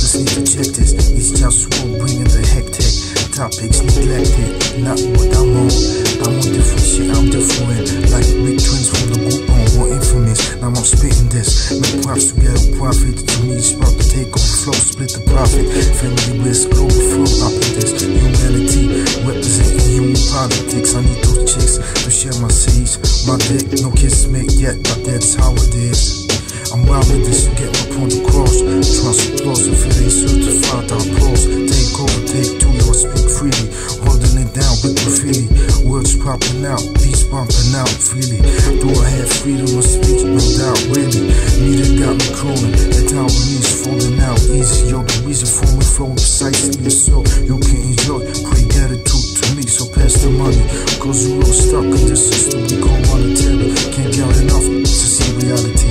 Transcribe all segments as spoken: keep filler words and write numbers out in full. Just need to check this, it's just one bringing the hectic. Topics neglected, not what I'm on. I'm on different shit, I'm different. Like big twins from the group on, more infamous. Now I'm spitting this, make props to get a profit. To me it's about to take on the flow, split the profit. Family risk, overflow, up in this. Humanity, representing human politics. I need those chicks to share my seeds. My dick, no kiss make yet, but that's how it is. I'm wild with this, you get my point across. Trust applause if it ain't certified, I applause. Take over, take two, y'all speak freely. Holding it down with graffiti. Words popping out, beats bumping out freely. Do I have freedom of speech? No doubt, really. Media got me crawling, that how it is falling out easy. Yo, the reason for me flowing precisely is so you can enjoy great attitude to me, so pass the money. Cause we're all stuck in this system we call monetary. Can't count enough to see reality.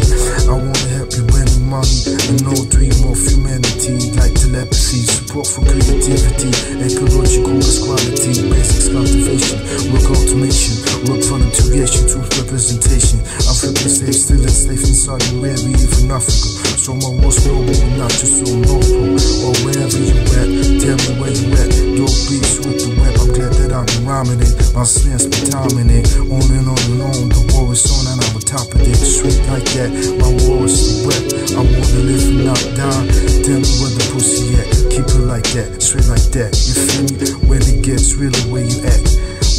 I wanna help you win money and no dream of humanity. Like telepathy, support for creativity. Ecological quality, basics cultivation. Work automation, work for integration. Truth representation, African slaves still enslaved in Saudi Arabia, even Africa. So my war's global, not just on North Pole. Or wherever you at, tell me where you at. Dope beats with the web, I'm glad that I'm rhyming it. My slams be timing it. On and on and on, the war is on and I'm on top of it. Sweet like that, my war is the web. I wanna live and not die. Tell me where the pussy at, keep it like that, straight like that. You feel me? When it gets really where you at.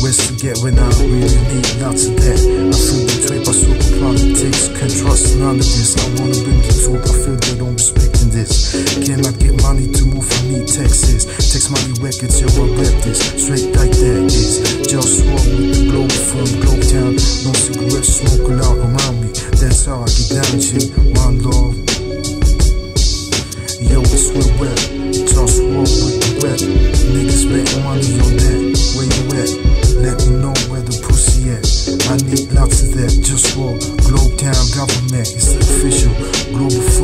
Where's to get when I really need lots of that. I feel betrayed by super politics. Can't trust none of this. I wanna bring the talk, I feel they don't respect in this. Cannot get money to move, I need taxes. Tax money records, yo, I rap this. Straight like that is just walk with the globe from Globe Town. No cigarettes, smoke allowed around me. That's how I get down, shit, one love. Yo, it's with rap, just walk with the rap. Niggas betting money on that, where you at? Let me know where the pussy at. I need lots of that, just walk. Globe Town government, it's official, global.